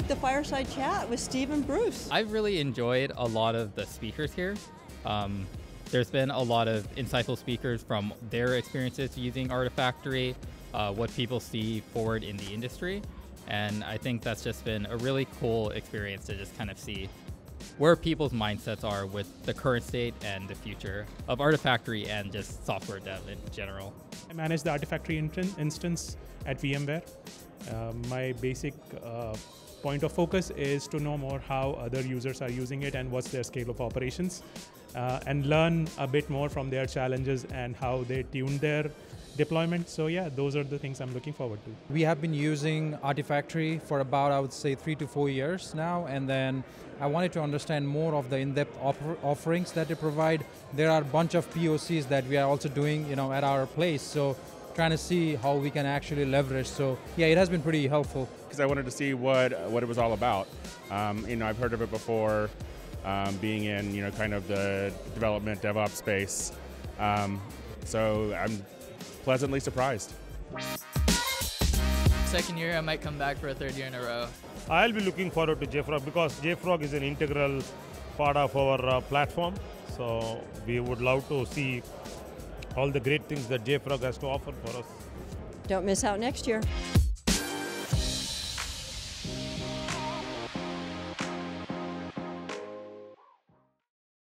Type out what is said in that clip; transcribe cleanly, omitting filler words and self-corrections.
like the fireside chat with Steve and Bruce. I've really enjoyed a lot of the speakers here. There's been a lot of insightful speakers from their experiences using Artifactory, what people see forward in the industry. And I think that's just been a really cool experience to just kind of see where people's mindsets are with the current state and the future of Artifactory and just software dev in general. I manage the Artifactory instance at VMware. My basic point of focus is to know more how other users are using it and what's their scale of operations, and learn a bit more from their challenges and how they tune their deployment. So yeah, those are the things I'm looking forward to. We have been using Artifactory for about, I would say, 3 to 4 years now, and then I wanted to understand more of the in-depth offerings that they provide. There are a bunch of POCs that we are also doing, you know, at our place, so trying to see how we can actually leverage. So yeah, it has been pretty helpful. Because I wanted to see what it was all about. You know, I've heard of it before, being in, you know, kind of the development DevOps space. So I'm pleasantly surprised. Second year, I might come back for a third year in a row. I'll be looking forward to JFrog because JFrog is an integral part of our platform. So we would love to see all the great things that JFrog has to offer for us. Don't miss out next year.